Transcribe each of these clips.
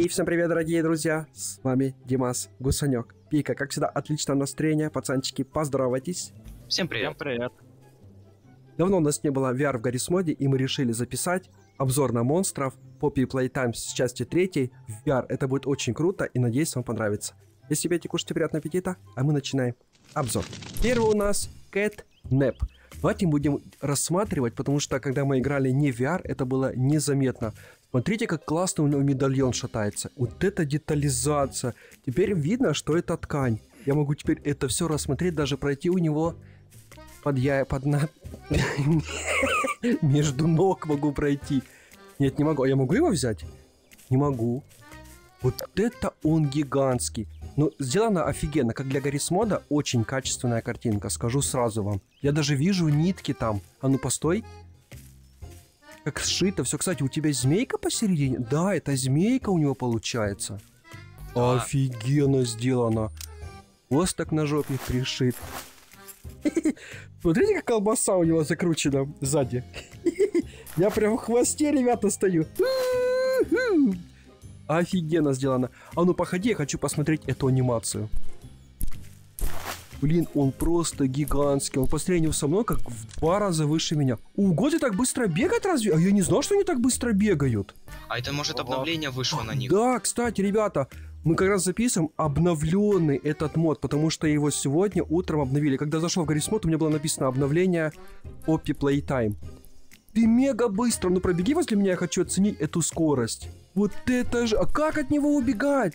И всем привет, дорогие друзья, с вами Димас Гусанёк. Пика, как всегда, отличное настроение, пацанчики, поздоровайтесь. Всем привет. Привет. Давно у нас не было VR в Garry's Mod, и мы решили записать обзор на монстров Poppy Playtime с части 3 в VR. Это будет очень круто, и надеюсь, вам понравится. Если пейте, кушайте, приятного аппетита, а мы начинаем обзор. Первый у нас CatNap. Давайте будем рассматривать, потому что когда мы играли не в VR, это было незаметно. Смотрите, как классно у него медальон шатается. Вот это детализация. Теперь видно, что это ткань. Я могу теперь это все рассмотреть, даже пройти у него между ног могу пройти. Нет, не могу. А я могу его взять? Не могу. Вот это он гигантский. Ну, сделано офигенно, как для Garry's Mod, очень качественная картинка, скажу сразу вам. Я даже вижу нитки там. А ну, постой. Как сшито все. Кстати, у тебя змейка посередине? Да, это змейка у него получается. Да. Офигенно сделано. Хвост так на жопе пришит. Смотрите, как колбаса у него закручена сзади. Я прям в хвосте, ребята, стою. Офигенно сделано. А ну походи, я хочу посмотреть эту анимацию. Блин, он просто гигантский. Он по сравнению со мной как в 2 раза выше меня. Ого, ты так быстро бегать разве? А я не знал, что они так быстро бегают. А это может обновление вышло на них? Да, кстати, ребята, мы как раз записываем обновленный этот мод, потому что его сегодня утром обновили. Когда зашел в Garry's Mod, у меня было написано обновление Poppy Playtime. Ты мега быстро, ну пробеги возле меня, я хочу оценить эту скорость. Вот это же, а как от него убегать?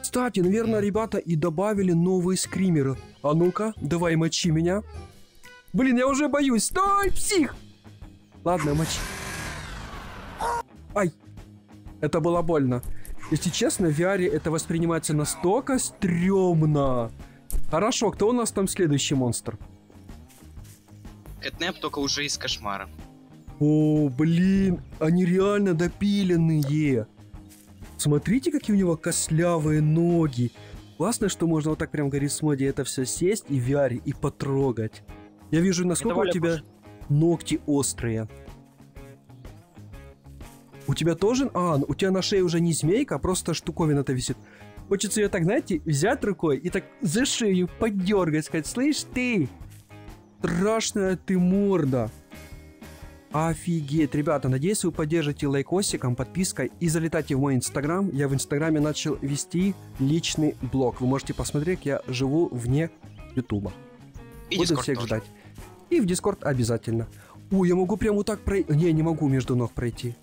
Кстати, наверное, ребята и добавили новые скримеры. А ну-ка, давай мочи меня. Блин, я уже боюсь, стой, псих! Ладно, мочи. Ай, это было больно. Если честно, в VR это воспринимается настолько стрёмно. Хорошо, кто у нас там следующий монстр? CatNap, только уже из кошмара. О, блин, они реально допиленные. Смотрите, какие у него костлявые ноги. Классно, что можно вот так прям в Garry's Mod это все сесть и в VR и потрогать. Я вижу, насколько у тебя ногти острые. У тебя тоже... А, у тебя на шее уже не змейка, а просто штуковина-то висит. Хочется ее так, знаете, взять рукой и так за шею подергать, сказать, слышь ты, страшная ты морда. Офигеть, ребята, надеюсь, вы поддержите лайкосиком, подпиской и залетайте в мой инстаграм. Я в инстаграме начал вести личный блог. Вы можете посмотреть, я живу вне ютуба. Буду всех ждать. И в дискорд обязательно. О, я могу прямо вот так пройти. Не, не могу между ног пройти.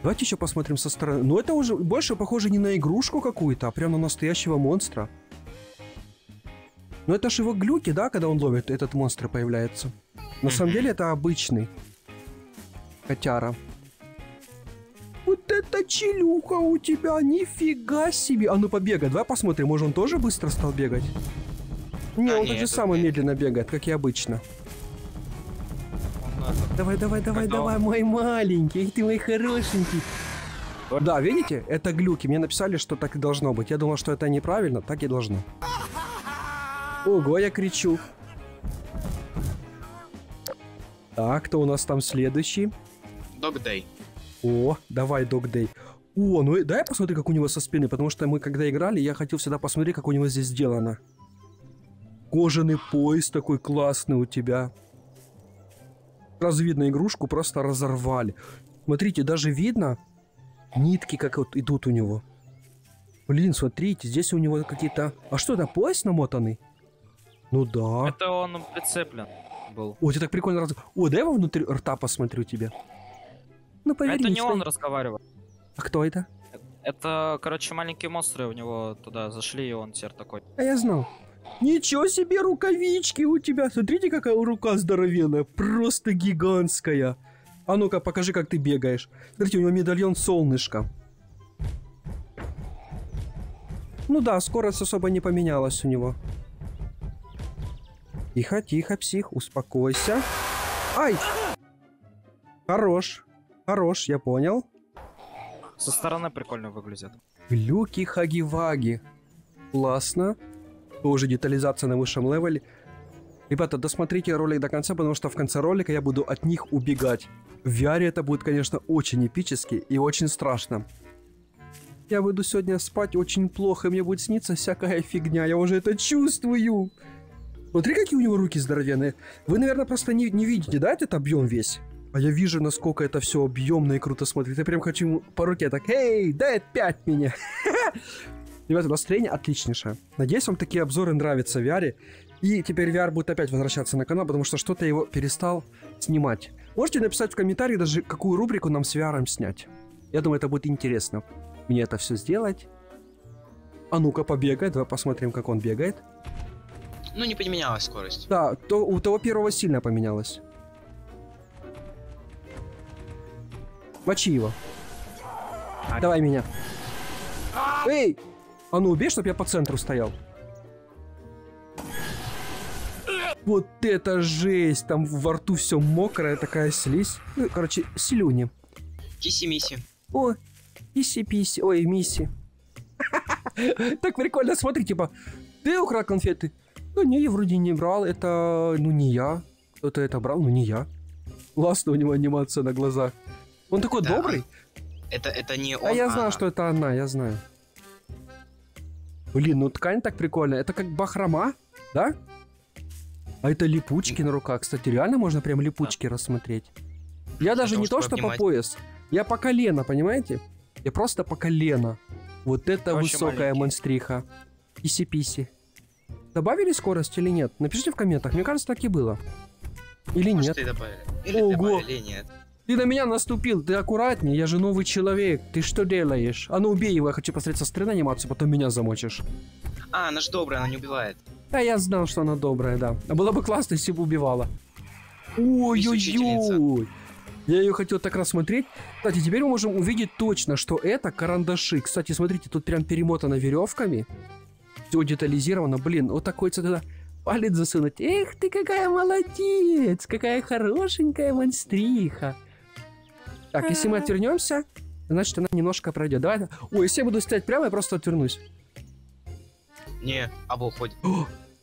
Давайте еще посмотрим со стороны. Но это уже больше похоже не на игрушку какую-то, а прям на настоящего монстра. Но это же его глюки, да, когда он ловит, этот монстр появляется. На самом деле это обычный котяра. Вот это челюха у тебя, нифига себе. А ну побегай, давай посмотрим, может он тоже быстро стал бегать? Не, он так же самый медленно бегает, как и обычно. Давай, давай, давай, давай, мой маленький, ты мой хорошенький. Да, видите, это глюки, мне написали, что так и должно быть. Я думал, что это неправильно, так и должно. Ого, я кричу. Так, кто у нас там следующий? Dog Day. О, давай Dog Day. О, ну дай я посмотрю, как у него со спины, потому что мы когда играли, я хотел всегда посмотреть, как у него здесь сделано. Кожаный пояс такой классный у тебя. Сразу видно, игрушку просто разорвали. Смотрите, даже видно нитки, как вот идут у него. Блин, смотрите, здесь у него какие-то... А что, это пояс намотанный? Ну да. Это он прицеплен. О, ты так прикольно разговариваешь. О, дай я его внутри рта посмотрю тебе. Ну, повернись. Это не он разговаривает. А кто это? Это, короче, маленькие монстры у него туда зашли, и он теперь такой. А я знал. Ничего себе рукавички у тебя. Смотрите, какая рука здоровенная. Просто гигантская. А ну-ка, покажи, как ты бегаешь. Смотрите, у него медальон солнышко. Ну да, скорость особо не поменялась у него. Тихо, тихо, псих, успокойся. Ай! Хорош, хорош, я понял. Со стороны прикольно выглядят. Глюки Хаги-Ваги. Классно. Тоже детализация на высшем левеле. Ребята, досмотрите ролик до конца, потому что в конце ролика я буду от них убегать. В VR это будет, конечно, очень эпически и очень страшно. Я выйду сегодня спать очень плохо, мне будет сниться всякая фигня, я уже это чувствую. Смотри, какие у него руки здоровенные. Вы, наверное, просто не видите, да, этот объем весь? А я вижу, насколько это все объемно и круто смотрит. Я прям хочу ему по руке так, эй, дай опять меня. Ребята, настроение отличнейшее. Надеюсь, вам такие обзоры нравятся в VR. И теперь VR будет опять возвращаться на канал, потому что что-то его перестал снимать. Можете написать в комментариях даже, какую рубрику нам с VR снять. Я думаю, это будет интересно. Мне это все сделать. А ну-ка, побегай. Давай посмотрим, как он бегает. Ну, не поменялась скорость. Да, то, у того первого сильно поменялась. Мочи его. А давай меня. Эй! А ну убей, чтобы я по центру стоял. Вот это жесть! Там во рту все мокрое, такая слизь. Ну, короче, слюни. Киси-миси. О, киси-писи. Ой, миси. Так прикольно, смотри, типа, ты украл конфеты? Ну, не, я вроде не брал, это, ну, не я. Кто-то это брал, ну, не я. Классно у него анимация на глазах. Он такой добрый. Это не он. А я знаю, что это она, я знаю. Блин, ну ткань так прикольная. Это как бахрома, да? А это липучки на руках. Кстати, реально можно прям липучки рассмотреть. Я даже не то, что по пояс. Я по колено, понимаете? Я просто по колено. Вот это высокая монстриха. Иси-писи. Добавили скорость или нет? Напишите в комментах. Мне кажется, так и было. Или нет? Ого! Ты на меня наступил, ты аккуратнее, я же новый человек, ты что делаешь? А ну убей его, я хочу посмотреть со стороны анимацию, потом меня замочишь. А, она же добрая, она не убивает. Да, я знал, что она добрая, да. А было бы классно, если бы убивала. Ой-ой-ой. Я ее хотел так рассмотреть. Кстати, теперь мы можем увидеть точно, что это карандаши. Кстати, смотрите, тут прям перемотано веревками. Все детализировано, блин, вот такой цвет. Палец засунуть. Эх, ты какая молодец, какая хорошенькая монстриха. Так, если мы отвернемся, значит она немножко пройдет. Давай. Ой, если я буду стоять прямо, я просто отвернусь. Не, або уходит.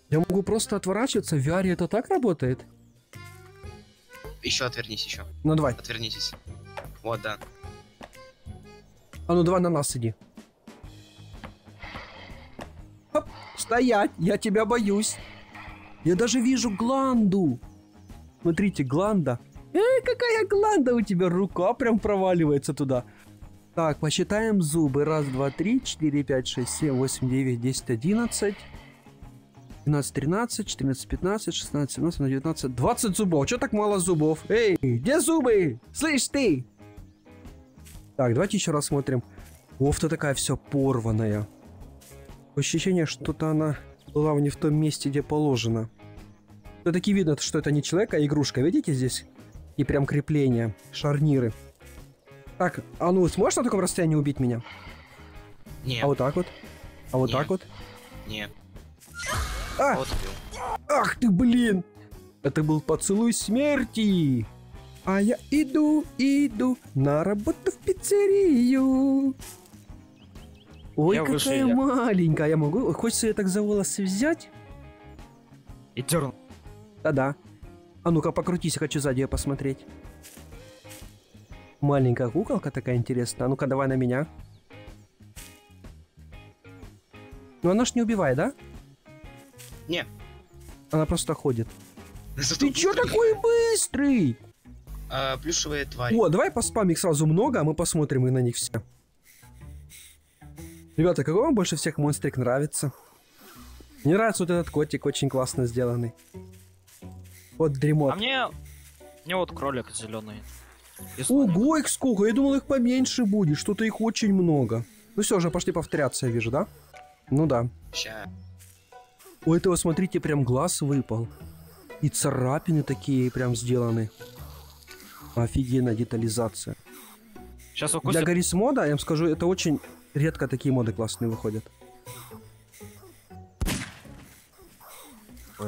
Я могу просто отворачиваться. В VR это так работает. Еще отвернись, еще. Ну давай. Отвернитесь. Вот, да. А ну давай на нас иди. Оп, стоять! Я тебя боюсь. Я даже вижу гланду. Смотрите, гланда. Какая гланда у тебя, рука прям проваливается туда. Так, посчитаем зубы. 1, 2, 3, 4, 5, 6, 7, 8, 9, 10, 11, 12, 13, 14, 15, 16, 17, 19, 20 зубов. Чё так мало зубов? Эй, где зубы? Слышь, ты! Так, давайте еще раз смотрим. Офта такая вся порванная. Ощущение, что-то она была не в том месте, где положено. Все-таки видно, что это не человек, а игрушка. Видите здесь? И прям крепление, шарниры. Так, а ну сможешь на таком расстоянии убить меня? Нет. А вот так вот? А вот так вот? Нет. А! Вот. Ах ты, блин! Это был поцелуй смерти! А я иду на работу в пиццерию. Ой, я какая маленькая. Я могу... Хочется ее так за волосы взять? И дернуть. Да-да. А ну-ка, покрутись, я хочу сзади ее посмотреть. Маленькая куколка такая интересная. А ну-ка, давай на меня. Ну, она ж не убивает, да? Не. Она просто ходит. Ты чё такой быстрый? Плюшевые твари. О, давай поспам их сразу много, а мы посмотрим и на них все. Ребята, какой вам больше всех монстрик нравится? Мне нравится вот этот котик, очень классно сделанный. Вот дремот. А мне вот кролик зеленый. Ого, их сколько! Я думал, их поменьше будет. Что-то их очень много. Ну все, уже пошли повторяться, я вижу, да? Ну да. Ща. У этого, смотрите, прям глаз выпал. И царапины такие прям сделаны. Офигенная детализация. Сейчас укусит. Для Garry's Mod, я вам скажу, это очень редко такие моды классные выходят.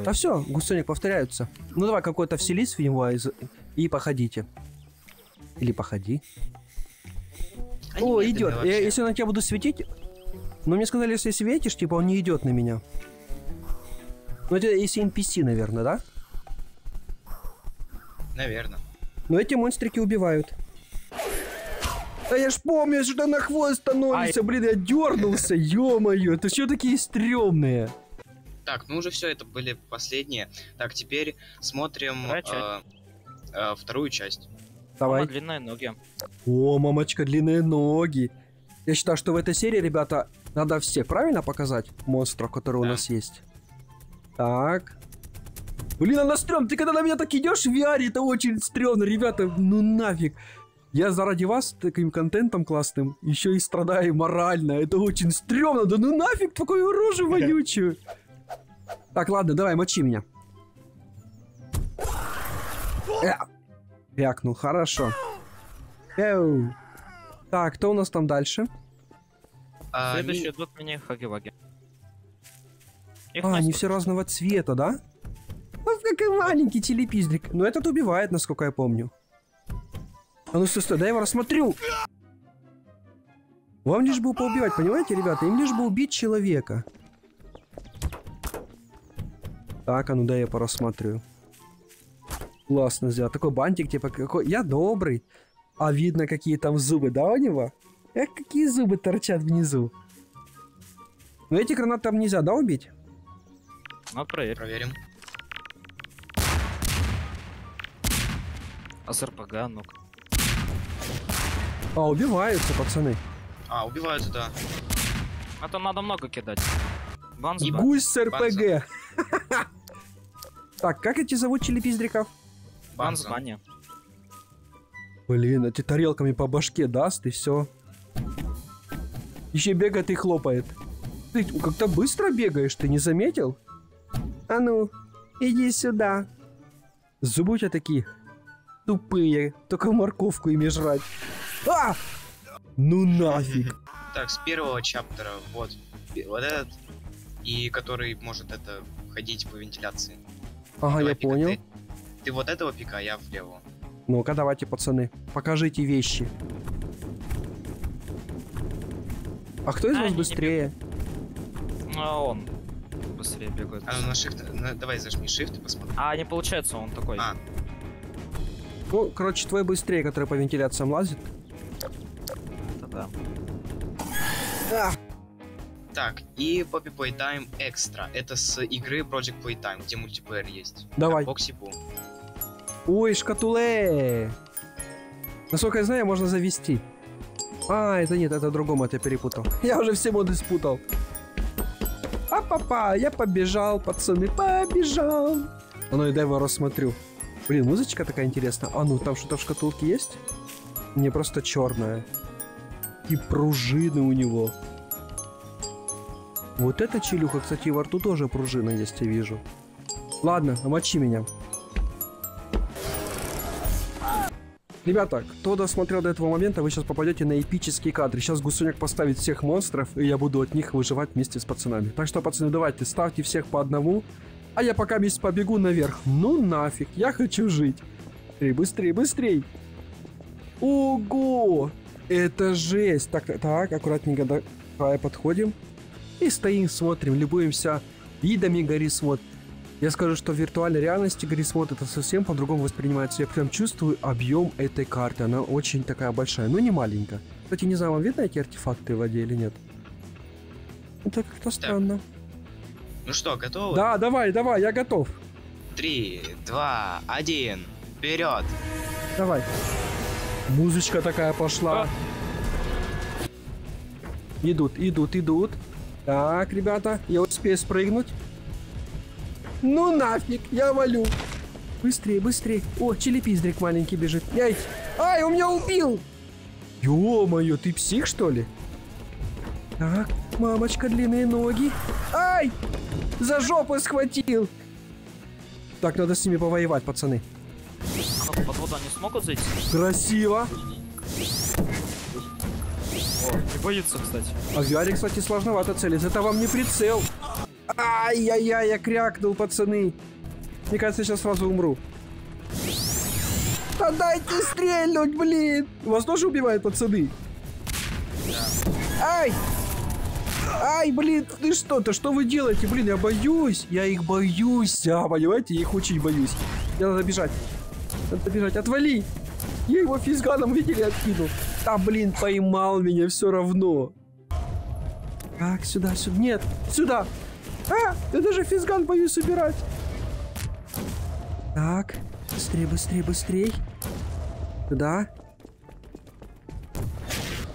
Да все, гусенек повторяются. Ну давай какой-то вселись в него и походите. Или походи. Они о, идет. Я, если на тебя буду светить. Но мне сказали, если светишь, типа он не идет на меня. Ну это если NPC, наверное, да? Наверное. Но эти монстрики убивают. А я ж помню, что на хвост становится. Блин, я дернулся, ё-моё. Это все такие стрёмные. Так, ну уже все, это были последние. Так, теперь смотрим вторую часть. Давай. Мама, длинные ноги. О, мамочка, длинные ноги. Я считаю, что в этой серии, ребята, надо все правильно показать монстров, которые у нас есть. Так. Блин, она стрёмно. Ты когда на меня так идешь в VR, это очень стрёмно, ребята. Ну нафиг. Я заради вас таким контентом классным еще и страдаю морально. Это очень стрёмно. Да ну нафиг такую рожу вонючую. Так, ладно, давай, мочи меня. Вякнул, хорошо. Эу. Так, кто у нас там дальше? Следующий идут мне Хаги-Ваги. Они все разного цвета, да? Ну, какой маленький телепиздрик. Но этот убивает, насколько я помню. А ну стой, стой, дай я его рассмотрю. Вам лишь бы поубивать, понимаете, ребята? Им лишь бы убить человека. Так, а ну дай я порассмотрю. Классно сделал. Такой бантик, типа, какой... Я добрый. А видно, какие там зубы, да, у него? Эх, какие зубы торчат внизу. Но эти гранаты там нельзя, да, убить? Ну, проверим. А с РПГ, ну-ка. А, убиваются, пацаны. А, убиваются, да. А то надо много кидать. И гусь с РПГ. Так, как эти зовут челепиздриков? Банзбани. Блин, эти тарелками по башке даст и все. Еще бегает и хлопает. Ты как-то быстро бегаешь, ты не заметил? А ну, иди сюда. Зубы у тебя такие тупые, только морковку ими жрать. А! Ну нафиг. Так, с первого чаптера вот этот, и который может это ходить по вентиляции. Ага, я понял. Ты вот этого пика, я влево. Ну-ка, давайте, пацаны, покажите вещи. А кто из вас быстрее? А он быстрее бегает. А ну на shift, давай зажми shift и посмотри. А, не получается, он такой. Ну, короче, твой быстрее, который по вентиляциям лазит. Да. Так, и Poppy Playtime Extra. Это с игры Project Playtime, где мультиплеер есть. Давай. Бокси-бум. Ой, шкатуле. Насколько я знаю, можно завести. А, это нет, это другому, это я перепутал. Я уже все моды спутал. А-па-па, я побежал, пацаны, побежал. А ну и дай его рассмотрю. Блин, музычка такая интересная. А ну, там что-то в шкатулке есть? Не, просто черная. И пружины у него. Вот эта челюха, кстати, во рту тоже пружина есть, я вижу. Ладно, мочи меня. Ребята, кто досмотрел до этого момента, вы сейчас попадете на эпический кадр. Сейчас Гусанёк поставит всех монстров, и я буду от них выживать вместе с пацанами. Так что, пацаны, давайте, ставьте всех по одному. А я пока весь побегу наверх. Ну нафиг, я хочу жить. Быстрей, быстрей, быстрей. Ого! Это жесть. Так, так, аккуратненько до края подходим. И стоим, смотрим, любуемся видами Garry's Mod. Я скажу, что в виртуальной реальности Garry's Mod это совсем по-другому воспринимается. Я прям чувствую объем этой карты. Она очень такая большая, но не маленькая. Кстати, не знаю, вам видно эти артефакты в воде или нет? Это как-то странно. Ну что, готовы? Да, давай, давай, я готов. 3, 2, 1, вперед! Давай. Музычка такая пошла. Идут, идут, идут. Так, ребята, я успею спрыгнуть. Ну нафиг, я валю. Быстрее, быстрее. О, челепиздрик маленький бежит. Ай, ай, он меня убил. Ё-моё, ты псих, что ли? Так, мамочка, длинные ноги. Ай, за жопу схватил. Так, надо с ними повоевать, пацаны. Под воду они смогут зайти? Красиво. О, не боится, кстати. А в VR, кстати, сложновато целить. Это вам не прицел. Ай-яй-яй, я крякнул, пацаны. Мне кажется, я сейчас сразу умру. Да дайте стрельнуть, блин. Вас тоже убивают, пацаны? Ай! Ай, блин, ты что-то, что вы делаете? Блин, я боюсь. Я их боюсь. А, понимаете, я их очень боюсь. Мне надо бежать. Надо бежать. Отвали. Я его физганом, видели, откинул. Да блин, поймал меня все равно. Так, сюда, сюда. Нет, сюда. А, я даже физган боюсь собирать. Так, быстрей, быстрей, быстрей. Сюда.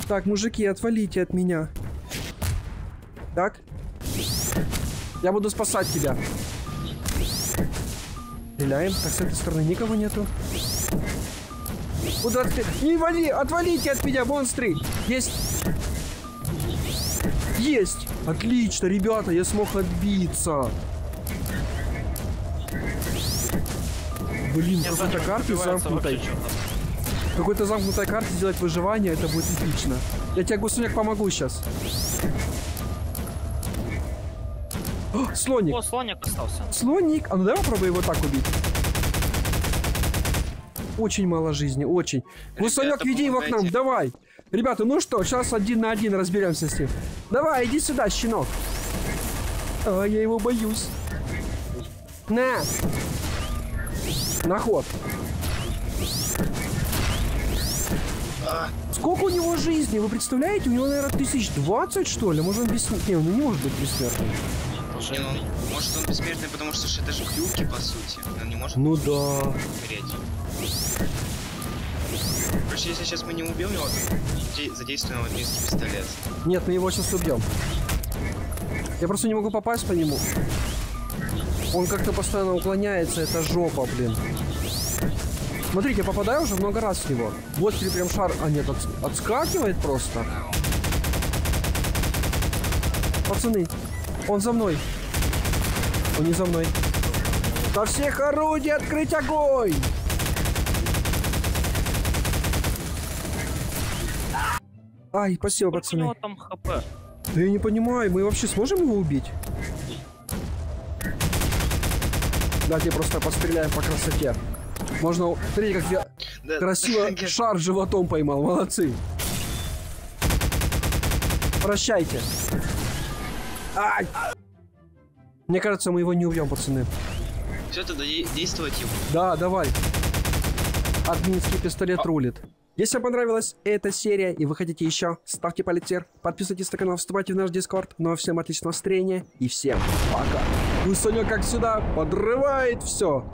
Так, мужики, отвалите от меня. Так. Я буду спасать тебя. Стреляем. Так, с этой стороны никого нету. Куда ты? Не вали! Отвалите от меня, монстры! Есть! Есть! Отлично, ребята, я смог отбиться. Блин, какой-то карты замкнутой. Какой-то замкнутой карты сделать выживание, это будет эпично. Я тебе, Гусанёк, помогу сейчас. О, слоник! О, слоник остался. Слоник! А ну давай попробуй его так убить. Очень мало жизни, очень. Гусанёк, веди его к нам, давай. Ребята, ну что, сейчас 1 на 1 разберемся с ним. Давай, иди сюда, щенок. А, я его боюсь. На! На ход. Сколько у него жизни, вы представляете? У него, наверное, 1020, что ли? Может, он бессмертный? Не, он не может быть бессмертным. Не, ну, может, он бессмертный, потому что это же хрюки, по сути. Он не может... Ну да. Умереть. Короче, если сейчас мы не убьем его, то задействуем английский пистолет. Нет, мы его сейчас убьем. Я просто не могу попасть по нему. Он как-то постоянно уклоняется, это жопа, блин. Смотрите, я попадаю уже много раз в него. Вот теперь прям шар... А нет, отскакивает просто. Пацаны, он за мной. Он не за мной. Со всех орудий открыть огонь! Ай, спасибо, пацаны. У него там хп. Да я не понимаю, мы вообще сможем его убить? Давайте просто постреляем по красоте. Можно... Смотрите, как я красиво шар животом поймал. Молодцы. Прощайте. Ай! Мне кажется, мы его не убьем, пацаны. Все, тогда действовать его. Да, давай. Админский пистолет рулит. Если вам понравилась эта серия и вы хотите еще, ставьте палец вверх, подписывайтесь на канал, вступайте в наш Дискорд. Ну а всем отличного настроения и всем пока. Гусанёк как сюда подрывает все.